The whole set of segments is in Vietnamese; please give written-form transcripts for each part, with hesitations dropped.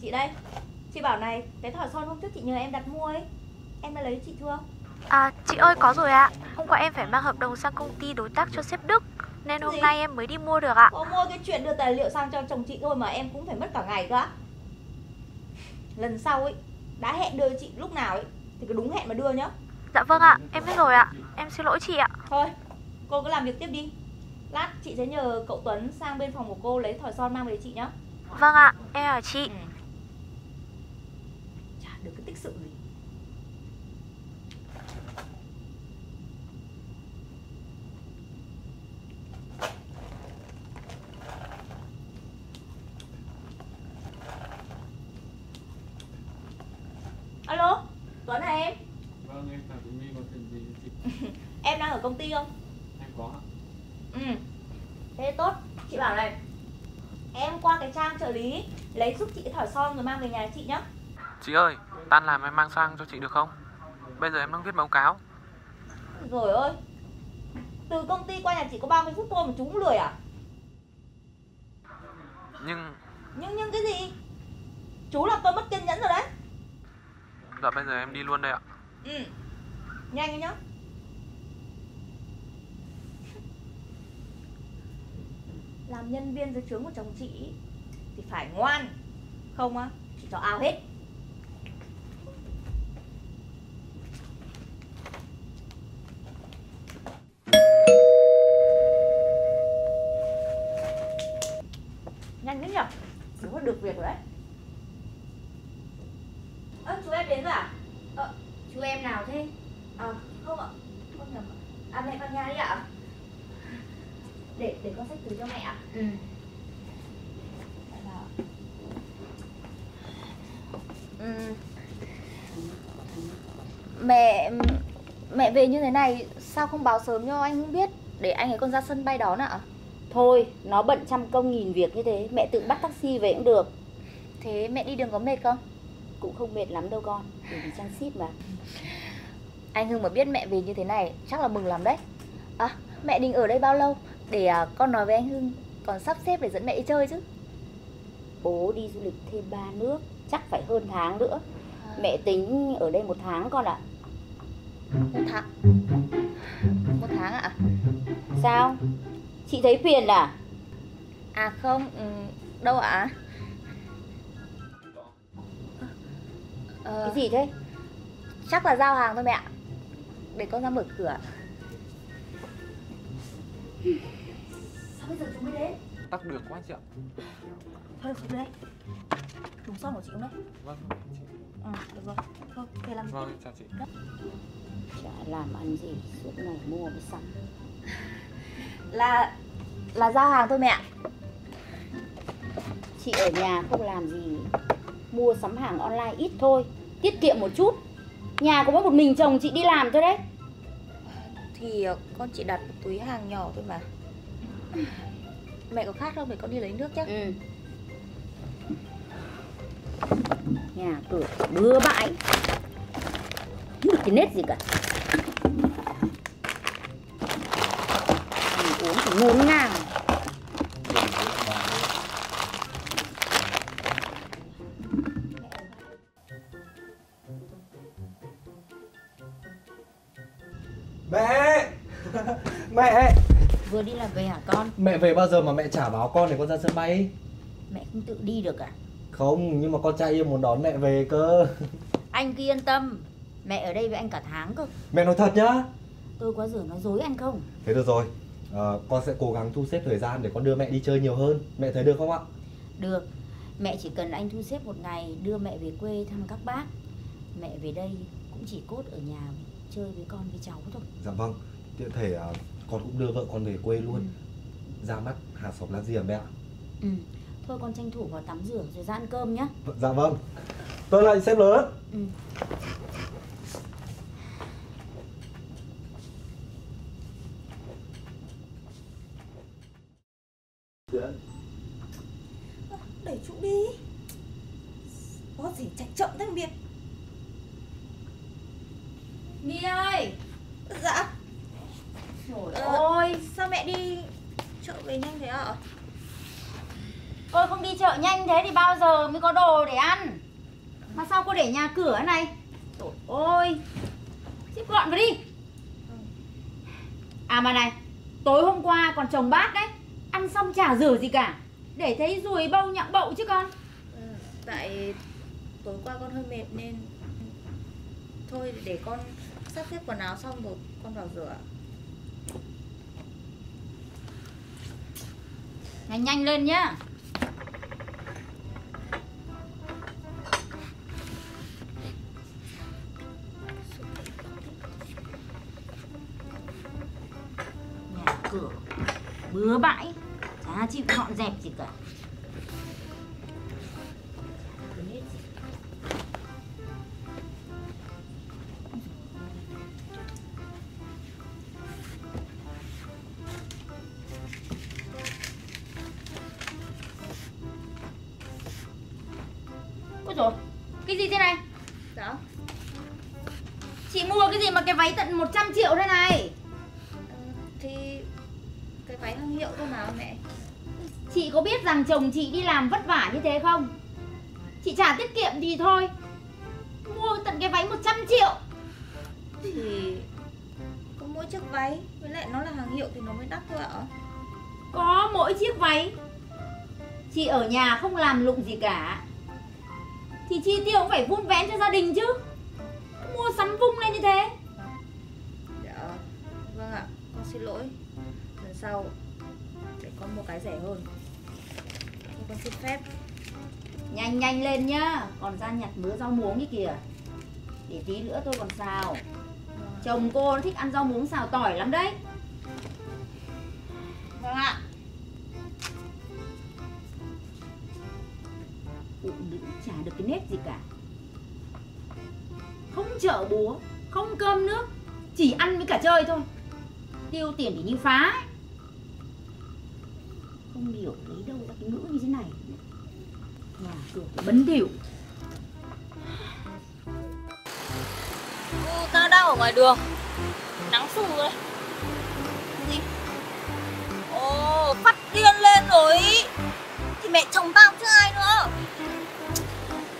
Chị đây, chị bảo này, cái thỏi son hôm trước chị nhờ em đặt mua ấy, em đã lấy chị chưa? À, chị ơi có rồi ạ. Hôm qua em phải mang hợp đồng sang công ty đối tác cho sếp Đức, nên hôm nay em mới đi mua được ạ. Có mua cái chuyện đưa tài liệu sang cho chồng chị thôi mà em cũng phải mất cả ngày cơ á. Lần sau ấy, đã hẹn đưa chị lúc nào ấy thì cứ đúng hẹn mà đưa nhá. Dạ vâng ạ, em biết rồi ạ. Em xin lỗi chị ạ. Thôi, cô cứ làm việc tiếp đi. Lát chị sẽ nhờ cậu Tuấn sang bên phòng của cô lấy thỏi son mang về chị nhá. Vâng ạ, em ở chị. Chả được cái tích sự gì. Alo, Tuấn hả em? Vâng, em là My, có chuyện gì chị? Em đang ở công ty không? Em có. Thế tốt, chị bảo này, em qua cái trang trợ lý lấy giúp chị thỏi son rồi mang về nhà chị nhá. Chị ơi, tan làm em mang sang cho chị được không? Bây giờ em đang viết báo cáo. Rồi ơi, từ công ty qua nhà chị có 30 phút thôi mà chú cũng lười à? Nhưng cái gì? Chú làm tôi mất kiên nhẫn rồi đấy. Dạ bây giờ em đi luôn đây ạ. Nhanh nhá. Làm nhân viên dưới trướng của chồng chị thì phải ngoan, không á chị cho ao hết. Nhanh thế nhỉ, đúng là được việc rồi đấy. Ơ chú em đến rồi à? Chú em nào thế? Không ạ, con nhầm ạ. Mẹ vào nhà đi ạ. Để con xách túi cho mẹ ạ. Mẹ về như thế này sao không báo sớm cho anh không biết, để anh ấy con ra sân bay đón ạ. Thôi, nó bận trăm công nghìn việc như thế, mẹ tự bắt taxi về cũng được. Thế mẹ đi đường có mệt không? Cũng không mệt lắm đâu con, bởi vì trang ship mà. Anh Hưng mà biết mẹ về như thế này chắc là mừng lắm đấy. Mẹ định ở đây bao lâu? Để con nói với anh Hưng, còn sắp xếp để dẫn mẹ đi chơi chứ. Bố đi du lịch thêm 3 nước, chắc phải hơn tháng nữa. Mẹ tính ở đây 1 tháng con ạ. 1 tháng? 1 tháng ạ? Sao? Chị thấy phiền à? À không, đâu ạ. Cái gì thế? Chắc là giao hàng thôi mẹ ạ. Để con ra mở cửa. Sao bây giờ chúng mới đến? Tắc đường quá chị ạ. Thôi không đấy. Đúng son của chị không đấy? Vâng chị. Được rồi. Thôi về làm. Vâng, chào chị. Chả làm ăn gì, suốt ngày mua mới sắm. Là giao hàng thôi mẹ. Chị ở nhà không làm gì, mua sắm hàng online ít thôi, tiết kiệm một chút. Nhà có mỗi một mình chồng chị đi làm thôi đấy. Thì con chỉ đặt một túi hàng nhỏ thôi mà. Mẹ có khát không để con đi lấy nước chứ? Nhà cửa bừa bãi, không cái nét gì cả. Ăn uống thì ngốn ngang. Mẹ! Vừa đi làm về hả con? Mẹ về bao giờ mà mẹ chả báo con để con ra sân bay? Mẹ không tự đi được à? Không, nhưng mà con trai yêu muốn đón mẹ về cơ. Anh cứ yên tâm, mẹ ở đây với anh cả tháng cơ. Mẹ nói thật nhá. Tôi quá dở nói dối anh không? Thế được rồi, con sẽ cố gắng thu xếp thời gian để con đưa mẹ đi chơi nhiều hơn. Mẹ thấy được không ạ? Được, mẹ chỉ cần anh thu xếp một ngày đưa mẹ về quê thăm các bác. Mẹ về đây cũng chỉ cốt ở nhà chơi với con với cháu thôi. Dạ vâng, tiện thể con cũng đưa vợ con về quê luôn. Ra mắt hàng xóm láng giềng mẹ ạ. Thôi con tranh thủ vào tắm rửa rồi ra ăn cơm nhá. Dạ vâng, tôi lại xếp lớn. Để chú đi, có gì chạy chậm thế việc. My ơi. Dạ. Trời ơi, sao mẹ đi chợ về nhanh thế ạ? Tôi không đi chợ nhanh thế thì bao giờ mới có đồ để ăn. Mà sao cô để nhà cửa này? Trời ơi, xếp gọn vào đi. À mà này, tối hôm qua còn chồng bát đấy, ăn xong chả rửa gì cả, để thấy ruồi bâu nhặng bậu chứ con. Tại tối qua con hơi mệt nên thôi để con sắp xếp quần áo xong rồi con vào rửa. Nhanh lên nhá. Nhà cửa bừa bãi, chả chịu dọn dẹp gì cả. Rồi. Cái gì thế này? Dạ. Chị mua cái gì mà cái váy tận 100 triệu thế này? Thì cái váy thương hiệu thôi mà mẹ. Chị có biết rằng chồng chị đi làm vất vả như thế không? Chị trả tiết kiệm thì thôi, mua tận cái váy 100 triệu. Thì có mỗi chiếc váy, với lại nó là hàng hiệu thì nó mới đắt thôi ạ. Có mỗi chiếc váy. Chị ở nhà không làm lụng gì cả thì chi tiêu cũng phải vun vén cho gia đình chứ, mua sắm vung lên như thế. Dạ, vâng ạ, con xin lỗi. Lần sau để con mua cái rẻ hơn. Con xin phép. Nhanh lên nhá, còn ra nhặt mớ rau muống như kìa, để tí nữa tôi còn xào. Chồng cô nó thích ăn rau muống xào tỏi lắm đấy. Vâng ạ. Phụ nữ chả được cái nét gì cả, không chợ búa, không cơm nước, chỉ ăn với cả chơi thôi, tiêu tiền thì như phá ấy. Không hiểu lấy đâu ra cái ngữ như thế này, nhà cửa bấn thỉu. Tao đang ở ngoài đường, nắng sù rồi. Gì? Ồ, phát điên lên rồi. Thì mẹ chồng tao chứ ai nữa.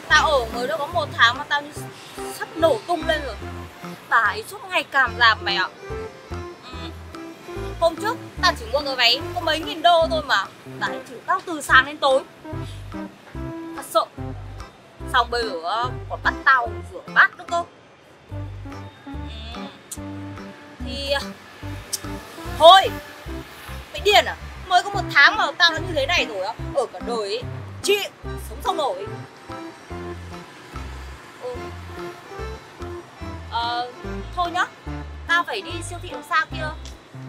Tao ở mới đâu có 1 tháng mà tao như sắp nổ tung lên rồi. Bà ấy suốt ngày cảm rạp mày ạ. Hôm trước tao chỉ mua cái váy có mấy nghìn đô thôi mà bà ấy chửi tao từ sáng đến tối. Tao sợ. Xong bây giờ còn bắt tao rửa bát nữa cơ. Thì thôi, mày điên à? Mới có 1 tháng mà tao đã như thế này rồi á. Ở cả đời ấy, chị sống sao nổi. Thôi nhá, tao phải đi siêu thị đằng xa kia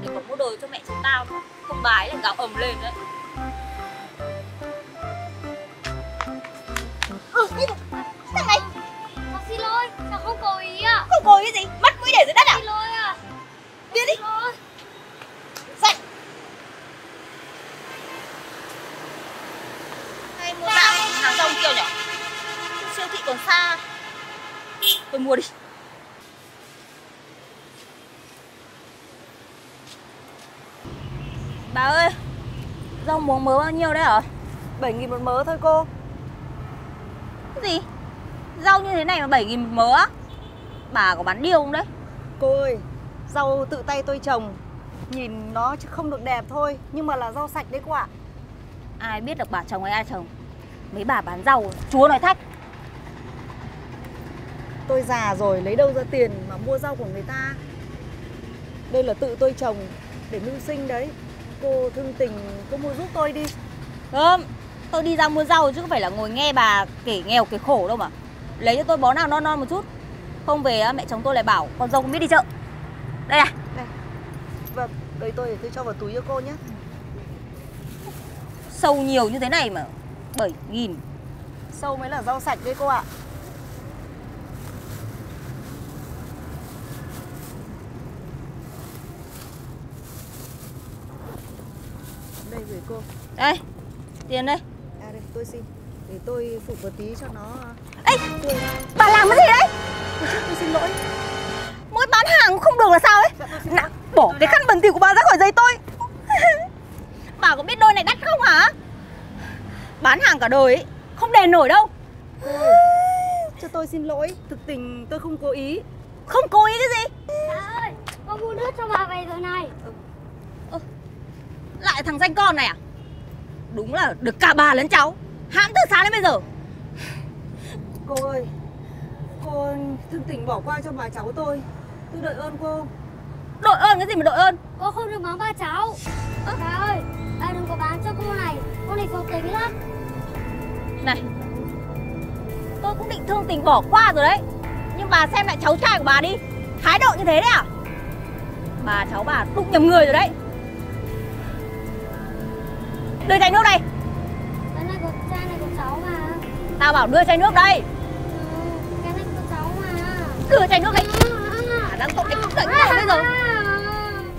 để còn mua đồ cho mẹ chồng tao, không bà ấy lại gào ầm lên đấy. Sao này? Tao xin lỗi, tao không cố ý ạ. Không cố ý gì? Mắt mũi để dưới đất à? Xin lỗi ạ. Đi đi. Dậy. Hay mua lại hàng rong kia nhỉ? Siêu thị còn xa. Tôi mua đi. Bà ơi, rau muống mớ bao nhiêu đấy hả? 7.000 một mớ thôi cô. Cái gì? Rau như thế này mà 7.000 một mớ á? Bà có bán điêu không đấy? Cô ơi, rau tự tay tôi trồng, nhìn nó chứ không được đẹp thôi, nhưng mà là rau sạch đấy cô ạ. Ai biết được bà trồng hay ai trồng. Mấy bà bán rau, chúa nói thách. Tôi già rồi, lấy đâu ra tiền mà mua rau của người ta. Đây là tự tôi trồng để mưu sinh đấy. Cô thương tình, cô mua giúp tôi đi. Không, tôi đi ra mua rau chứ không phải là ngồi nghe bà kể nghèo kể khổ đâu mà. Lấy cho tôi bó nào non non một chút, không về mẹ chồng tôi lại bảo con dâu không biết đi chợ. Đây à. Này, vâng, đây tôi cho vào túi cho cô nhé. Sâu nhiều như thế này mà 7.000. Sâu mới là rau sạch đấy cô ạ. Đây gửi cô. Đây, tiền đây. À đây, tôi xin. Để tôi phụ một tí cho nó. Ê, bà làm cái gì đấy? Tôi xin lỗi. Mỗi bán hàng không được là sao ấy? Nào, bỏ cái khăn bẩn thỉu của bà ra khỏi giấy tôi. Bà có biết đôi này đắt không hả? bán hàng cả đời ấy, không đền nổi đâu. Cho tôi xin lỗi, thực tình tôi không cố ý. Không cố ý cái gì? Bà ơi, con mua nước cho bà về rồi này. Lại thằng danh con này à? Đúng là được cả bà lẫn cháu, hãm từ sáng đến bây giờ. Cô ơi, cô thương tình bỏ qua cho bà cháu tôi đợi ơn cô. Đội ơn cái gì mà đội ơn? Cô không được mắng ba cháu. Bà ơi, bà đừng có bán cho cô này xấu tính lắm. Này, tôi cũng định thương tình bỏ qua rồi đấy, nhưng bà xem lại cháu trai của bà đi, thái độ như thế đấy à? Bà cháu bà đụng nhầm người rồi đấy. Đưa chai nước đây. Cái này của chai này của cháu mà. Tao bảo đưa chai nước đây. Cái này của cháu mà. Đưa chai nước đây. Đang tội cái cẩn rồi bây giờ.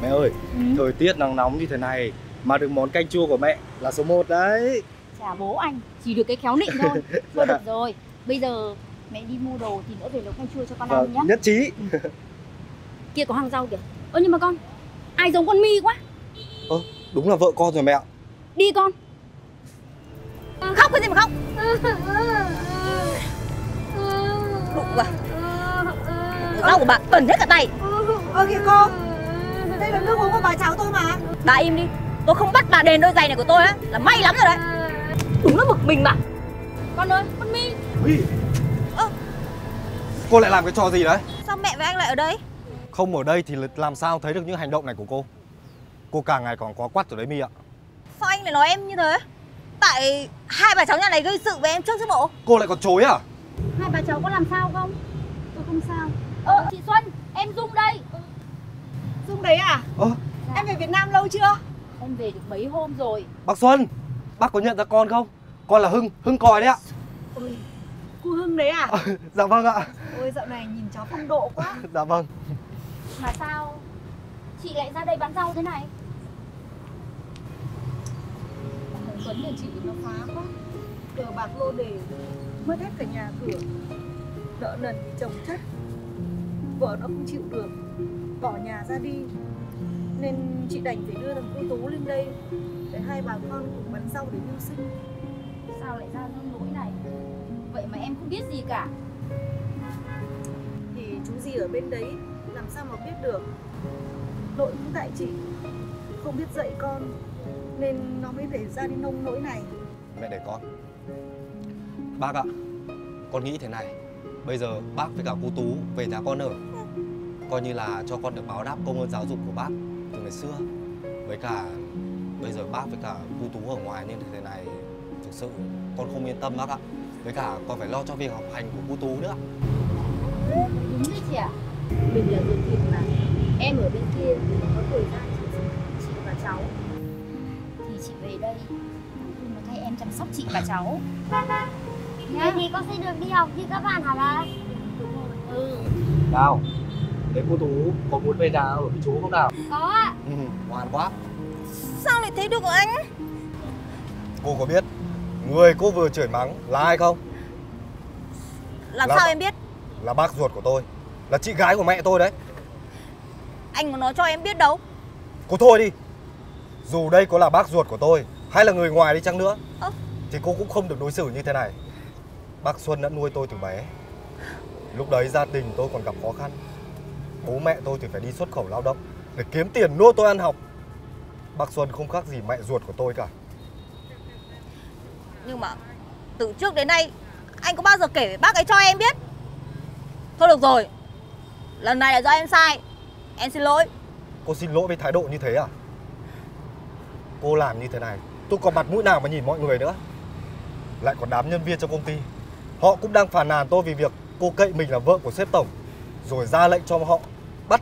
Mẹ ơi, thời tiết nắng nóng như thế này mà được món canh chua của mẹ là số 1 đấy. Chả bố anh, chỉ được cái khéo nịnh thôi. Thôi được rồi, bây giờ mẹ đi mua đồ thì nữa về nấu canh chua cho con ăn nhá. Nhất trí. Kia có hàng rau kìa. Ơ nhưng mà con, ai giống con My quá. Đúng là vợ con rồi mẹ ạ. Đi con. Khóc cái gì mà khóc? Đụng vào. Rau của bà bẩn hết cả tay. Kìa cô, đây là nước uống của bà cháu tôi mà. Bà im đi, tôi không bắt bà đền đôi giày này của tôi á, là may lắm rồi đấy. Đúng là bực mình mà. Con ơi, con My. Cô lại làm cái trò gì đấy? Sao mẹ với anh lại ở đây? Không ở đây thì làm sao thấy được những hành động này của cô. Cô càng ngày còn quá quắt rồi đấy My ạ. Sao anh lại nói em như thế? Tại hai bà cháu nhà này gây sự với em trước chứ bộ. Cô lại còn chối à? Hai bà cháu có làm sao không? Tôi không sao. Chị Xuân, em Dung đây. Dung đấy à? Em về Việt Nam lâu chưa? Em về được mấy hôm rồi. Bác Xuân, bác có nhận ra con không? Con là Hưng, Hưng Còi đấy ạ. Ôi, cô Hưng đấy à? Dạ vâng ạ. Ôi dạo này nhìn cháu phong độ quá. Dạ vâng. Mà sao chị lại ra đây bán rau thế này? Tuấn nhà chị nó phá quá, cờ bạc lô đề, mất hết cả nhà cửa, nợ nần thì chồng chất, vợ nó không chịu được, bỏ nhà ra đi, nên chị đành phải đưa thằng cô Tú lên đây để hai bà con cùng bán rau để mưu sinh. Sao lại ra nông nỗi này? Vậy mà em không biết gì cả. Thì chú gì ở bên đấy làm sao mà biết được? Nội cũng tại chị, không biết dạy con nên nó mới để ra đi nông nỗi này. Mẹ để con. Bác ạ, con nghĩ thế này, bây giờ bác với cả cô Tú về nhà con ở, coi như là cho con được báo đáp công ơn giáo dục của bác từ ngày xưa. Với cả bây giờ bác với cả cô Tú ở ngoài như thế này, thực sự con không yên tâm bác ạ. Với cả con phải lo cho việc học hành của cô Tú nữa. Đúng đấy chị ạ. Mình là người thiệt mà. Em ở bên kia thì có thời gian chị và cháu, chị về đây mà thay em chăm sóc chị và cháu. Thế thì con sẽ được đi học như các bạn hả bà? Nào, thế cô Tú có muốn về nhà ở với chú không nào? Có ạ. Ngoan quá. Sao lại thấy được của anh? Cô có biết người cô vừa chửi mắng là ai không? Làm sao em biết? Là bác ruột của tôi, là chị gái của mẹ tôi đấy. Anh muốn nói cho em biết đâu. Cô thôi đi. Dù đây có là bác ruột của tôi hay là người ngoài đi chăng nữa thì cô cũng không được đối xử như thế này. Bác Xuân đã nuôi tôi từ bé. Lúc đấy gia đình tôi còn gặp khó khăn. Bố mẹ tôi thì phải đi xuất khẩu lao động để kiếm tiền nuôi tôi ăn học. Bác Xuân không khác gì mẹ ruột của tôi cả. Nhưng mà từ trước đến nay anh có bao giờ kể với bác ấy cho em biết. Thôi được rồi, lần này là do em sai, em xin lỗi. Cô xin lỗi với thái độ như thế à? Cô làm như thế này, tôi còn mặt mũi nào mà nhìn mọi người nữa. Lại còn đám nhân viên trong công ty, họ cũng đang phàn nàn tôi vì việc cô cậy mình là vợ của sếp tổng, rồi ra lệnh cho họ bắt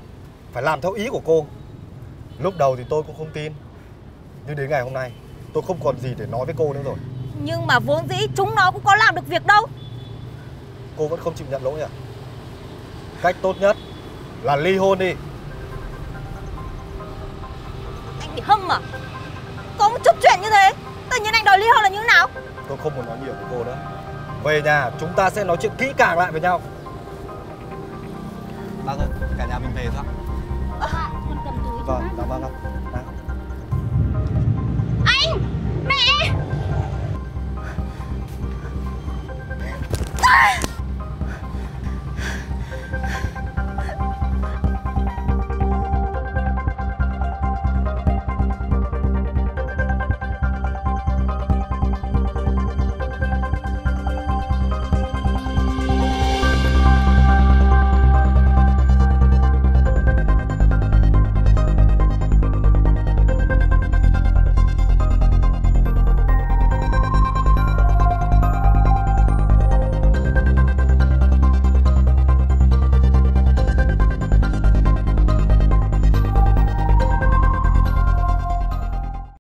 phải làm theo ý của cô. Lúc đầu thì tôi cũng không tin, nhưng đến ngày hôm nay tôi không còn gì để nói với cô nữa rồi. Nhưng mà vốn dĩ chúng nó cũng có làm được việc đâu. Cô vẫn không chịu nhận lỗi à? Cách tốt nhất là ly hôn đi. Anh bị hâm à? Có một chút chuyện như thế, tự nhiên anh đòi ly hôn là như thế nào? Tôi không muốn nói nhiều với cô nữa. Về nhà chúng ta sẽ nói chuyện kỹ càng lại với nhau. Bác ơi, cả nhà mình về thôi. Con cầm túi cho bác. Vâng, vâng. Anh, mẹ.